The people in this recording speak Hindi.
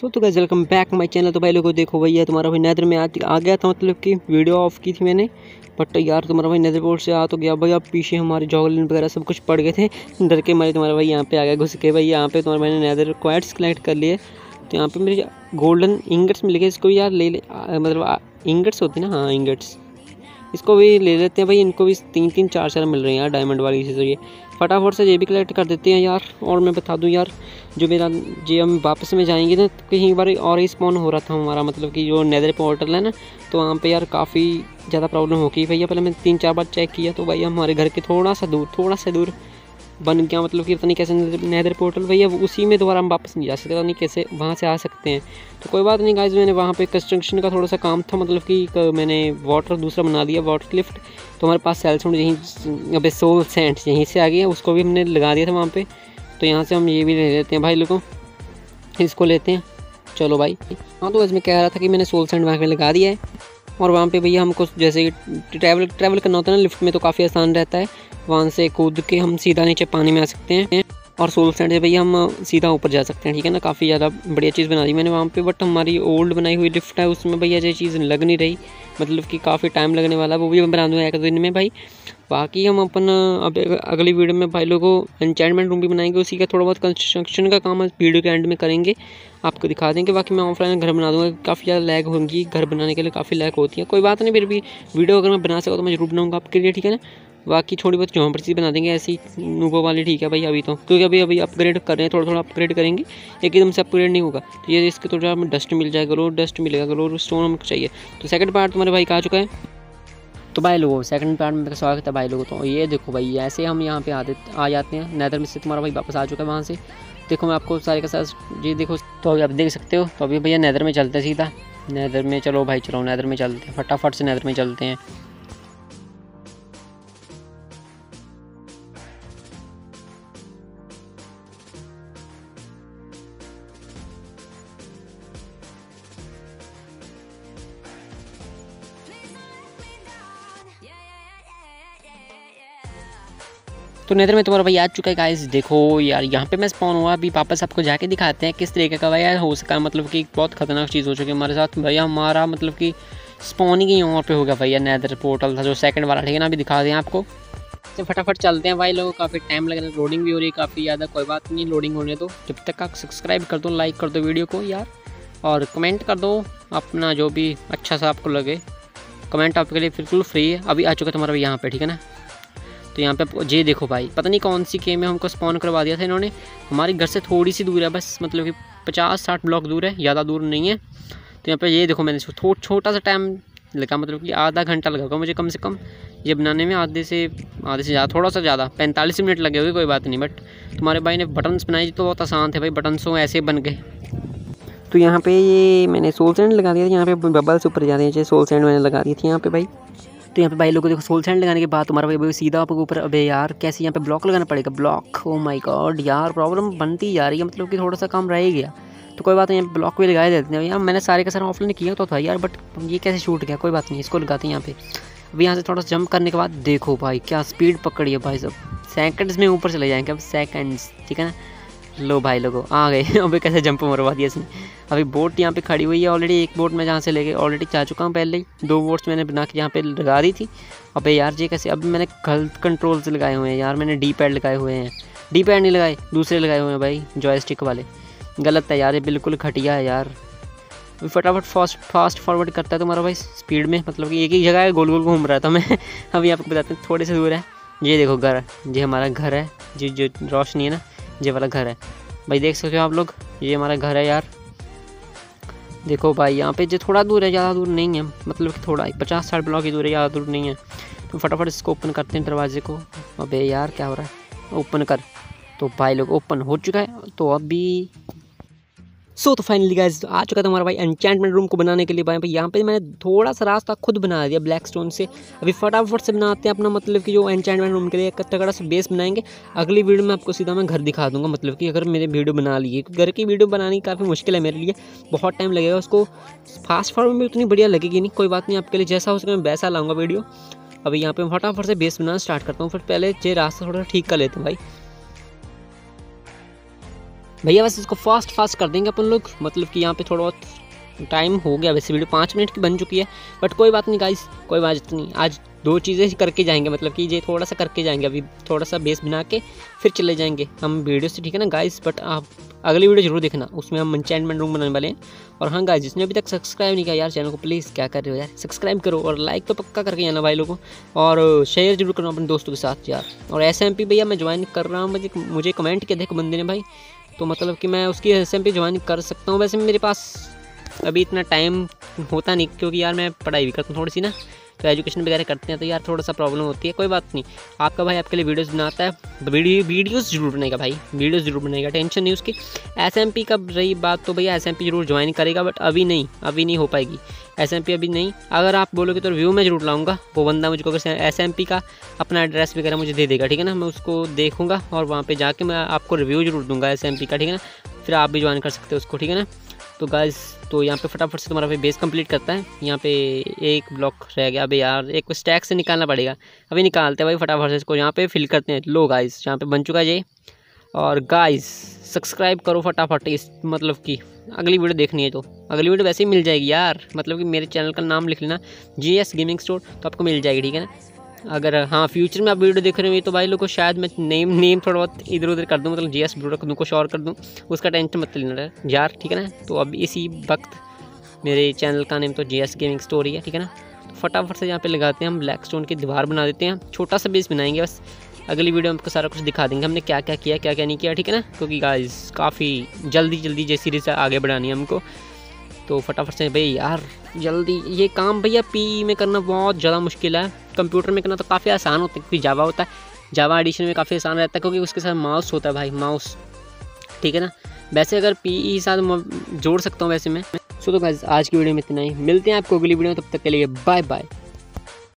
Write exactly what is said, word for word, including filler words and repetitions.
सो तो guys welcome back my channel. तो भाई लोगों देखो भैया तुम्हारा भाई नेदर में आ, आ गया था, मतलब कि वीडियो ऑफ की थी मैंने, बट यार तुम्हारा भाई नेदर पोर्ट से आ तो गया भैया। पीछे हमारे जॉगलिन वगैरह सब कुछ पड़ गए थे, डर के मारे तुम्हारा भाई यहाँ पे आ गया घुस के। भाई यहाँ पे तुम्हारे मैंने नेदर क्वाइट्स कलेक्ट कर लिए, तो यहाँ पे मेरे गोल्डन इंगट्स मिल गए। इसको यार ले ले आ, मतलब इंगट्स होते हैं ना, हाँ इंगट्स, इसको भी ले लेते हैं भाई। इनको भी तीन तीन चार चार मिल रहे हैं यार डायमंड वाली चीज़। ये फटाफट से ये भी कलेक्ट कर देते हैं यार। और मैं बता दूं यार, जो मेरा जे हम वापस में जाएंगे ना कहीं बार और स्पॉन हो रहा था हमारा, मतलब कि जो नेदर पोर्टल है ना, तो वहाँ पे यार काफ़ी ज़्यादा प्रॉब्लम हो गई भैया। पहले मैंने तीन चार बार चेक किया तो भाई हमारे घर के थोड़ा सा दूर थोड़ा सा दूर बन गया, मतलब कि पता नहीं कैसे नेदर पोर्टल भैया। उसी में दोबारा हम वापस नहीं जा सकते, पता नहीं कैसे वहाँ से आ सकते हैं। तो कोई बात नहीं गाइस, मैंने वहाँ पे कंस्ट्रक्शन का थोड़ा सा काम था, मतलब कि मैंने वाटर दूसरा बना दिया वाटर लिफ्ट। तो हमारे पास सेल्सोड यहीं, अब सोल सेंट यहीं से आ गया, उसको भी हमने लगा दिया था वहाँ पर। तो यहाँ से हम ये भी ले लेते हैं भाई लोगों, इसको लेते हैं चलो भाई। हाँ तो इसमें कह रहा था कि मैंने सोल सेंट वहाँ पर लगा दिया है, और वहाँ पे भैया हमको जैसे ट्रैवल ट्रैवल करना होता है ना लिफ्ट में, तो काफ़ी आसान रहता है। वहाँ से कूद के हम सीधा नीचे पानी में आ सकते हैं, और सोल सैंड से भैया हम सीधा ऊपर जा सकते हैं, ठीक है ना। काफ़ी ज़्यादा बढ़िया चीज़ बना दी मैंने वहाँ पे। बट हमारी ओल्ड बनाई हुई लिफ्ट है, उसमें भैया ये चीज़ लग नहीं रही, मतलब कि काफ़ी टाइम लगने वाला, वो भी बना दूँगा एक दिन में भाई। बाकी हम अपन अब अगली वीडियो में भाई लोगों एन्चेंटमेंट रूम भी बनाएंगे, उसी का थोड़ा बहुत कंस्ट्रक्शन का काम वीडियो के एंड में करेंगे, आपको दिखा देंगे। बाकी मैं ऑफलाइन घर बना दूँगा, काफ़ी ज़्यादा लैग होंगी, घर बनाने के लिए काफ़ी लैग होती है, कोई बात नहीं, फिर भी वीडियो अगर मैं बना सका तो मैं जरूर बनाऊँगा आपके लिए, ठीक है ना। बाकी थोड़ी बहुत जहाँ पर चीज़ बना देंगे ऐसी नूबो वाली, ठीक है भाई अभी तो, क्योंकि अभी अभी अपग्रेड कर रहे हैं, थोड़ा थोड़ा अपग्रेड करेंगे, एकदम से अपग्रेड नहीं होगा। तो ये इसके थोड़ा हमें डस्ट मिल जाएगा, रोड डस्ट मिलेगा, रोड स्टोन हमको चाहिए। तो सेकंड पार्ट तुम्हारे भाई का आ चुका है, तो भाई लोगों सेकंड पार्ट में मेरा स्वागत है भाई लोगों। तो ये देखो भाई ऐसे हम यहाँ पे आते आ जाते हैं नेदर में से, तुम्हारा भाई वापस आ चुका है वहाँ से। देखो मैं आपको सारे के साथ ये देखो, तो अभी आप देख सकते हो। तो अभी भैया नेदर में चलते हैं सीधा, नेदर में चलो भाई चलो नेदर में चलते हैं, फटाफट से नेदर में चलते हैं। तो नेदर में तुम्हारा भाई आ चुका है गाइस। देखो यार यहाँ पे मैं स्पॉन हुआ, अभी वापस आपको जाके दिखाते हैं किस तरीके का भैया हो सका, मतलब कि बहुत खतरनाक चीज़ हो चुकी है हमारे साथ भैया। हमारा मतलब कि स्पॉन ही कहीं और पे हो गया भैया, नेदर पोर्टल था जो सेकंड वाला, ठीक है ना। अभी दिखा दें आपको, तो फटाफट चलते हैं भाई लोगों, काफ़ी टाइम लग रहा है, लोडिंग भी हो रही है काफ़ी ज़्यादा। कोई बात नहीं, लोडिंग होने दो। जब तक आप सब्सक्राइब कर दो, लाइक कर दो वीडियो को यार, और कमेंट कर दो अपना जो भी अच्छा सा आपको लगे, कमेंट आपके लिए बिल्कुल फ्री है। अभी आ चुका तुम्हारा भाई यहाँ पर, ठीक है ना। तो यहाँ पे ये देखो भाई, पता नहीं कौन सी गेम में हमको स्पॉन करवा दिया था इन्होंने। हमारे घर से थोड़ी सी दूर है बस, मतलब कि पचास साठ ब्लॉक दूर है, ज़्यादा दूर नहीं है। तो यहाँ पे ये देखो मैंने इसको थो, छोटा सा टाइम लगा, मतलब कि आधा घंटा लगा होगा मुझे कम से कम ये बनाने में, आधे से आधे से ज़्यादा थोड़ा सा ज़्यादा पैंतालीस मिनट लगे हुए, कोई बात नहीं। बट तुम्हारे भाई ने बटन्स बनाए तो बहुत आसान थे भाई, बटन्स वो ऐसे बन गए। तो यहाँ पर ये मैंने सोल सैंड लगा दिया था, यहाँ पर बबल्स ऊपर जा रहे हैं, सोल सैंड मैंने लगा दी थी यहाँ पर भाई। तो यहाँ पे भाई लोगों देखो सोल सैंड लगाने के बाद तुम्हारा भाई सीधा आपको ऊपर, अबे यार कैसे यहाँ पे ब्लॉक लगाना पड़ेगा, ब्लॉक ओ माय गॉड यार, प्रॉब्लम बनती जा रही है, मतलब कि थोड़ा सा काम रह गया। तो कोई बात नहीं, ब्लॉक भी लगाए देते हैं यार, मैंने सारे का सारा ऑफलाइन किया तो था यार, बट ये कैसे छूट गया, कोई बात नहीं, इसको लगाते हैं यहाँ पे। अभी यहाँ से थोड़ा सा जंप करने के बाद देखो भाई क्या स्पीड पकड़ी है भाई, सब सेकेंड्स में ऊपर चले जाएँगे अब, सेकेंड्स, ठीक है ना। लो भाई लोगों आ गए, अभी कैसे जंप मरवा दिया इसने। अभी बोट यहाँ पे खड़ी हुई है ऑलरेडी, एक बोट मैं जहाँ से लेके ऑलरेडी जा चुका हूँ, पहले ही दो बोट्स मैंने बना के यहाँ पे लगा दी थी। अबे यार ये कैसे, अभी मैंने गलत कंट्रोल से लगाए हुए हैं यार, मैंने डी पैड लगाए हुए हैं, डी पैड नहीं लगाए दूसरे लगाए हुए हैं भाई, जॉयस्टिक वाले गलत है यार, ये बिल्कुल घटिया है यार। फटाफट फास्ट फास्ट फॉरवर्ड करता है तुम्हारा भाई स्पीड में, मतलब कि एक ही जगह गोल गोल घूम रहा था मैं। अभी आपको बताते हैं, थोड़े से दूर है ये देखो घर, ये हमारा घर है, जी जो रोशनी है ना, ये वाला घर है भाई, देख सकते हो आप लोग, ये हमारा घर है यार। देखो भाई यहाँ पे जो थोड़ा दूर है, ज़्यादा दूर नहीं है, मतलब कि थोड़ा पचास साठ ब्लॉक की दूर है, ज़्यादा दूर नहीं है। तो फटाफट इसको ओपन करते हैं दरवाजे को। अबे यार क्या हो रहा है, ओपन कर। तो भाई लोग ओपन हो चुका है। तो अभी सो so, तो फाइनली गाइस आ चुका था हमारा भाई एन्चेंटमेंट रूम को बनाने के लिए भाई। भाई यहाँ पे मैंने थोड़ा सा रास्ता खुद बना दिया ब्लैक स्टोन से। अभी फटाफट से बनाते हैं अपना, मतलब कि जो एन्चेंटमेंट रूम के लिए एक तगड़ा से बेस बनाएंगे। अगली वीडियो में आपको सीधा मैं घर दिखा दूंगा, मतलब कि अगर मेरे वीडियो बना लिए, घर की वीडियो बनानी काफ़ी मुश्किल है मेरे लिए, बहुत टाइम लगेगा उसको, फास्ट फॉरवर्ड में उतनी बढ़िया लगेगी नहीं। कोई बात नहीं, आपके लिए जैसा हो सके मैं वैसा लाऊँगा वीडियो। अभी यहाँ पर फटाफट से बेस बनाना स्टार्ट करता हूँ, फिर पहले ये रास्ता थोड़ा ठीक कर लेते हैं भाई। भैया बस इसको फास्ट फास्ट कर देंगे अपन लोग, मतलब कि यहाँ पे थोड़ा बहुत टाइम हो गया, वैसे वीडियो पाँच मिनट की बन चुकी है, बट कोई बात नहीं गाइस, कोई बात नहीं। आज दो चीज़ें करके जाएंगे, मतलब कि ये थोड़ा सा करके जाएंगे, अभी थोड़ा सा बेस बना के फिर चले जाएंगे हम वीडियो से, ठीक है ना गाइस। बट आप अगली वीडियो जरूर देखना, उसमें हम एन्चेंटमेंट रूम बनाने वाले हैं। और हाँ गाइस, जिसने अभी तक सब्सक्राइब नहीं किया यार चैनल को, प्लीज़ क्या कर रहे हो यार, सब्सक्राइब करो और लाइक तो पक्का करके जाना भाई लोगों, और शेयर जरूर करना अपने दोस्तों के साथ यार। और एस एम पी भैया मैं ज्वाइन कर रहा हूँ, मुझे मुझे कमेंट किया था एक बंदे ने भाई, तो मतलब कि मैं उसकी एस एम पी ज्वाइन कर सकता हूँ। वैसे मेरे पास अभी इतना टाइम होता नहीं, क्योंकि यार मैं पढ़ाई भी करता हूँ थोड़ी सी ना, तो एजुकेशन वगैरह करते हैं, तो यार थोड़ा सा प्रॉब्लम होती है। कोई बात नहीं, आपका भाई आपके लिए वीडियोस बनाता है, वीडियो वीडियोस जरूर बनेगा भाई, वीडियोस जरूर बनेगा, टेंशन नहीं उसकी। एसएमपी का रही बात, तो भैया एसएमपी जरूर ज्वाइन करेगा, बट अभी नहीं, अभी नहीं हो पाएगी एसएमपी, अभी नहीं। अगर आप बोलोगे तो रिव्यू में जरूर लाऊंगा, वो बंदा मुझको अगर एसएमपी का अपना एड्रेस वगैरह मुझे दे देगा, ठीक है ना, मैं उसको देखूँगा और वहाँ पर जाके मैं आपको रिव्यू जरूर दूँगा एसएमपी का, ठीक है ना, फिर आप भी ज्वाइन कर सकते हो उसको, ठीक है ना। तो गाइस, तो यहाँ पे फटाफट से तुम्हारा फिर बेस कंप्लीट करता है। यहाँ पे एक ब्लॉक रह गया, अभी यार एक स्टैक से निकालना पड़ेगा, अभी निकालते हैं भाई फटाफट से इसको, यहाँ पे फिल करते हैं। लो गाइस, यहाँ पे बन चुका है ये। और गाइस सब्सक्राइब करो फटाफट इस, मतलब कि अगली वीडियो देखनी है तो अगली वीडियो वैसे ही मिल जाएगी यार, मतलब कि मेरे चैनल का नाम लिख लेना जी एस गेमिंग स्टोर, तो आपको मिल जाएगी, ठीक है ना। अगर हाँ फ्यूचर में आप वीडियो देख रहे हो तो भाई लोगों को शायद मैं नेम नेम थोड़ा बहुत इधर उधर कर दूँ, मतलब जी एस वीडियो रख दूँ, कुछ और कर दूँ, उसका टेंशन मत लेना यार, ठीक है ना। तो अब इसी वक्त मेरे चैनल का नेम तो जी एस गेमिंग स्टोर ही है, ठीक है ना। तो फटाफट से यहाँ पे लगाते हैं हम ब्लैक स्टोन की दीवार बना देते हैं, छोटा सा बेस बनाएंगे बस। अगली वीडियो में आपको सारा कुछ दिखा देंगे हमने क्या क्या किया, क्या क्या नहीं किया, ठीक है ना, क्योंकि गाइस काफ़ी जल्दी जल्दी ये सीरीज़ आगे बढ़ानी है हमको। तो फटाफट से भाई यार जल्दी, ये काम भैया पी में करना बहुत ज़्यादा मुश्किल है, कंप्यूटर में करना तो काफ़ी आसान होता है, क्योंकि जावा होता है, जावा एडिशन में काफ़ी आसान रहता है, क्योंकि उसके साथ माउस होता है भाई, माउस, ठीक है ना। वैसे अगर पीई के साथ जोड़ सकता हूँ वैसे मैं। सो तो गाइस आज की वीडियो में इतना ही, मिलते हैं आपको अगली वीडियो में, तब तक के लिए बाय बाय।